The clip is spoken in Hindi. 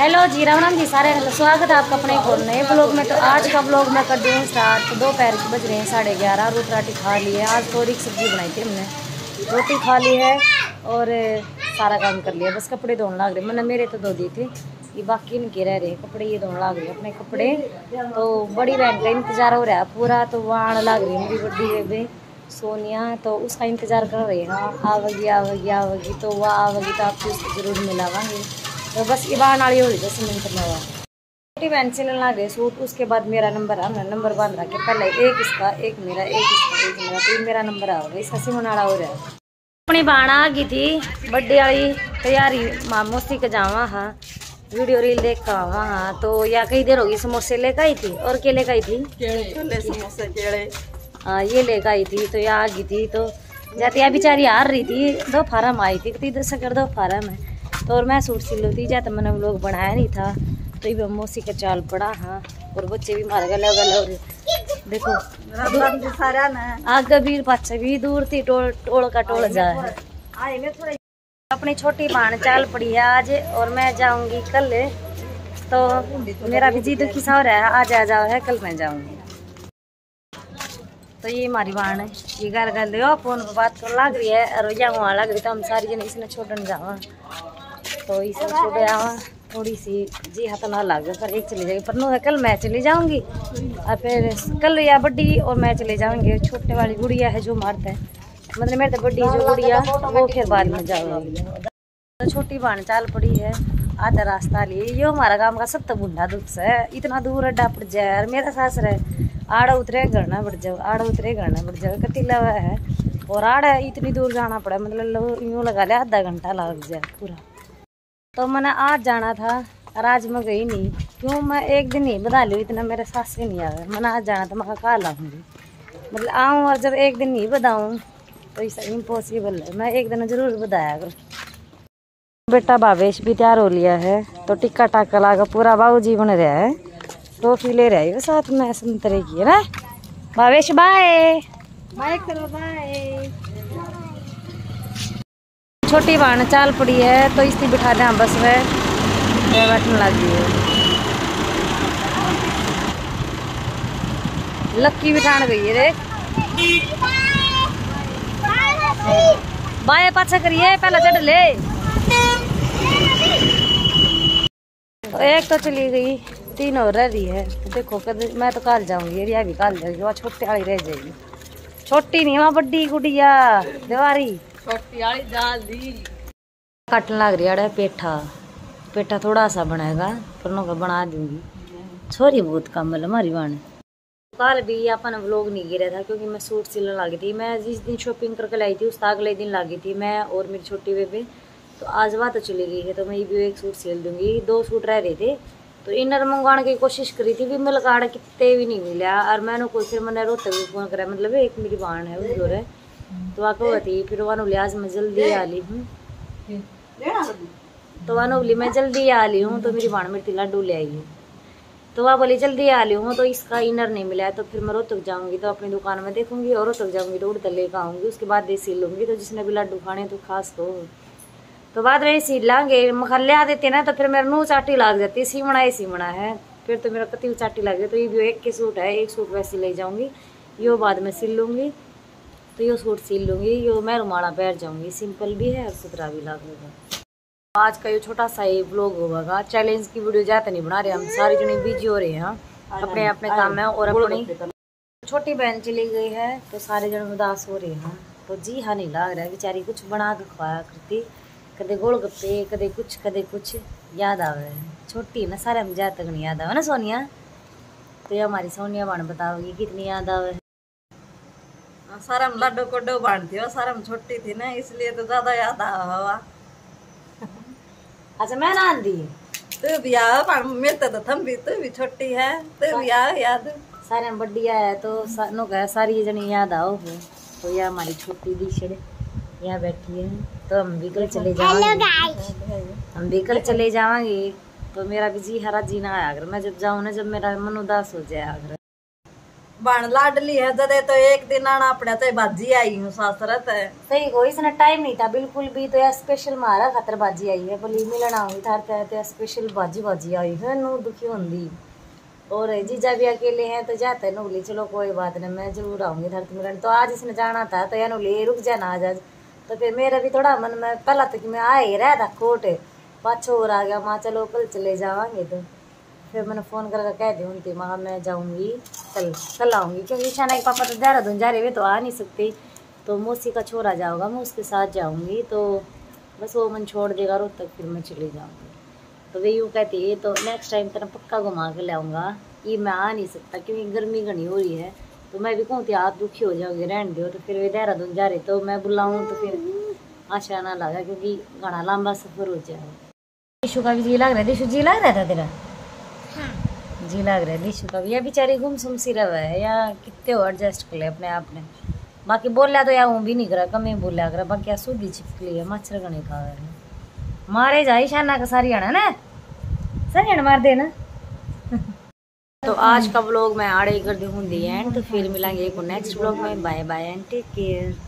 हेलो जी, राम राम जी सारे, स्वागत है आपका अपने एक नए ब्लॉग में। तो आज का ब्लॉग मैं कर दूँ स्टार्ट। दोपहर के बज रहे हैं 11:30। रोटी राटी खा ली है, आज थोड़ी सब्जी बनाई थी हमने, रोटी खा ली है और सारा काम कर लिया। बस कपड़े धोने लग रहे, मैंने मेरे तो धो दिए थे, ये बाकी इनके रह रहे कपड़े, ये धोने लग रहे अपने कपड़े। तो बड़ी बहन का इंतज़ार हो रहा है पूरा, तो वहाँ आने लग रही है मेरी बड़ी बेबी सोनिया, तो उसका इंतज़ार कर रहे हैं। हाँ आवेगी, तो वह आवेगी तो आपको उसको जरूर मिलावांगे। तो बस इबान वाली हो रही 10 मिनट में हुआ। छोटी बहन से लगा गए सूट, उसके बाद मेरा नंबर आ, हमने नंबर बांध रखे पहले, एक इसका एक मेरा, एक इसका एक मेरा, तो मेरा नंबर आ गया। इसका सिमन वाला हो रहा है। अपनी बहन आ गई थी बर्थडे वाली तैयारी, मौसी के जावा हाँ वीडियो रील देखा हाँ हाँ। तो या कई देर होगी, समोसे लेकर आई थी और केले का आई थी, हाँ ये लेकर आई थी। तो यहाँ आ गई थी, तो जाती या बेचारी हार रही थी, दो फार्म आई थी इधर से कर दो फार्म है। तो और मैं सूट सिल ली, जाते मैंने वो लोग बढ़ाया नहीं था, तो ये मौसी का चाल पड़ा हाँ। और बच्चे भी मार गए और देखो आग भी पाछा भी दूर थी, टोल का टोल जाए। अपनी छोटी बहन चाल पड़ी है आज और मैं जाऊंगी कल, तो मेरा भी जी दुखी सा हो रहा है, आज आ जाओ है कल मैं जाऊंगी। तो ये हमारी बहन है, ये घर घर दे फोन पर बात कर लग रही है और या वहाँ लग रही, तो हम सारी जन इसने छोड़न जावा, तो इसने छोड़ आवा थोड़ी सी जी हाथ ना लग, पर एक चली जाएगी पर नो है कल मैं चली जाऊँगी और फिर कल या बड्डी और मैं चले जाऊँगी। छोटे वाली गुड़िया है जो मारता है, मतलब मेरे तो बड़ी जो गुड़िया वो फिर बाद में जाऊँगी। तो छोटी बहन चाल पड़ी है, आधा रास्ता लिए यो हमारा गांव का सब तो बूढ़ा दुख है, इतना दूर अड्डा पड़ जाए यार। मेरा सास रहे आड़ा उतरे गड़ना बढ़ जाओ, आड़ा उतरे गड़ना बढ़ जाओ, कतीला हुआ है और आड़ा इतनी दूर जाना पड़ा, मतलब यूँ लगा लिया आधा घंटा लग जाए पूरा। तो मैंने आज जाना था और आज मैं गई नहीं, क्यों मैं एक दिन ही बता लूँ, इतना मेरे सास ही नहीं आया। मैंने आज जाना था, मैं कहा लाऊँगी, मतलब आऊँ और जब एक दिन नहीं बताऊँ तो इस इम्पॉसिबल है, मैं एक दिन जरूर बताया करूँ। बेटा भावेश भी तैयार हो लिया है, तो टिक्का टाक्का लगा पूरा बाबूजी बन रहा है, टोफी ले रहा है साथ में संतरे की है ना। भावेश बाय बाय करो बाय। छोटी बहन चाल पड़ी है, तो इसी बिठा दें बस में बैठने लगी है, लक्की बिठाने गई है देख बाय पाछा करिए पहला चढ़ ले। तो एक तो चली गई, तीन और रह रही है, तो देखो मैं तो काल जाऊंगी, रिया भी काल जाएगी, वहाँ छोटी वाली रह जाएगी। छोटी नहीं वहाँ बड्डी गुड़िया देवारी छोटी वाली डाल दी। काटन लग रही है पेठा, पेठा थोड़ा सा बनाएगा पर का बना दूंगी, छोरी बहुत कम है हमारी बहन। कल भी अपन व्लॉग नहीं गिरा था क्योंकि मैं सूट सिलने लगी थी, मैं जिस दिन शॉपिंग करके लाई थी उस अगले दिन लगी थी मैं और मेरी छोटी बेबी। तो आज वहाँ तो चली गई है, तो मैं ये भी एक सूट सिल दूंगी, 2 सूट रह रहे थे, तो इनर मंगवाने की कोशिश करी थी भी मिल कार्ड कितने भी नहीं मिला। और मैंने कोई फिर मैंने रोते हुए फोन कराया, मतलब एक मेरी बहन है वो जोर है तो वहाँ को होती, फिर वहाँ लिहाज मैं जल्दी आ ली हूँ, तो वहाँ मैं जल्दी आ ली हूँ, तो मेरी बहन मेरे लड्डू ले आई हूँ, तो वह बोली जल्दी आ ली हूँ, तो इसका इनर नहीं मिला है, तो फिर मैं रोहतक जाऊँगी, तो अपनी दुकान में देखूंगी और रोहतक जाऊँगी तो उड़ता लेकर आऊँगी, उसके बाद दे सील लूँगी। तो जिसने भी लड्डू खाने तो खास तो बाद में सील लाएंगे, मखा लिया देते ना, तो फिर मेरा नूह चाटी लग जाती, सीमना ही सीमना है, फिर तो मेरा कति चाटी लग गई। तो ये भी एक के सूट है, एक सूट वैसे ले जाऊँगी, यो बाद में सिल लूँगी, तो यो सूट सिल लूँगी, यो मैं रुमाला पहन जाऊँगी, सिंपल भी है और सुथरा भी लगेगा। आज का ये छोटा सा ही ब्लॉग होगा, चैलेंज की वीडियो ज़्यादा नहीं बना रहे, हम सारे जने बिजी हो रहे हैं अपने अपने काम में, और अपनी छोटी बहन चली गई है तो सारे जन उदास हो रहे हैं, तो जी हाँ नहीं लग रहा है बेचारी, कुछ बना के खवाया करती, कदे गोलगप्पे कदे कुछ याद आ रहा है, छोटी ना सारे हम ज़्यादा तक नहीं याद आवे ना सोनिया, तो ये हमारी सोनिया बहन बताओगी कितनी याद आवे। सारा हम लाडो कोडो बांटती हो, सारा हम छोटी थी ना इसलिए तो ज़्यादा याद आवा। अच्छा मैं ना आंधी तू भी आओ, मिलता तो थम भी, तू भी छोटी है तू भी आओ याद, सारे बढ़िया है तो नो कह सारी जनी याद आओ हो। तो यह हमारी छोटी दीशड़ यहाँ बैठी है, तो हम भी कल चले जाएंगे, तो मेरा भी जी हरा जीना आया अगर मैं जब जाऊँ ना, जब मेरा मन उदास हो जाए अगर। बन लाडली है जदे तो एक दिन आना पड़ा तो बाजी आई हूँ सासरत है सही को इसने टाइम नहीं था बिल्कुल भी तो यार स्पेशल मारा खतर बाजी आई है बोली मिलना हुई था तो स्पेशल बाजी बाजी आई है नू दुखी होंगी और जीजा भी अकेले हैं तो जाते है नूली चलो कोई बात नहीं मैं जरूर आऊँगी धरती मिलन। तो आज इसने जाना था तो यार नूली रुक जाना आज आज तो फिर मेरा भी थोड़ा मन में पहला तक मैं आए रहा था कोट पाछो और आ गया माँ चलो कल चले जावांगे। तो फिर मैंने फ़ोन करके कह दी उनकी माँ मैं जाऊंगी कल कल आऊँगी क्योंकि ईशाना के पापा तो देहरादून जा रहे हुए तो आ नहीं सकती तो मौसी का छोरा जाओगा मैं उसके साथ जाऊंगी तो बस वो मन छोड़ देगा रोज तक फिर मैं चली जाऊंगी। तो वे यूँ कहती है तो नेक्स्ट टाइम तेरा पक्का घुमा के लाऊँगा ये मैं आ नहीं सकता क्योंकि गर्मी घनी हो रही है तो मैं भी कहूँ थी आप दुखी हो जाओगे रहने दो। तो फिर वे देहरादून जा रहे तो मैं बुलाऊँ तो फिर आशा ना लगा क्योंकि घना लंबा सफ़र हो जाएगा। दिशु का भी जी लग रहा है दिशु जी लग रहा था तेरा जी लग रहा है दिशु का भी यह बेचारी गुमसुम सी रहा है या कितने हो एडजस्ट कर ले अपने आप ने बाकी बोला तो या वो भी नहीं करा कमी बोला करा बाकी सूदी छिपकली है मच्छर का नहीं खा रहा मारे जाए शाना का सारी आना ना सारी आना मार देना। तो आज का ब्लॉग मैं आड़े कर दी हूँ दी एंड तो फिर मिलेंगे एक नेक्स्ट ब्लॉग में bye bye and take care.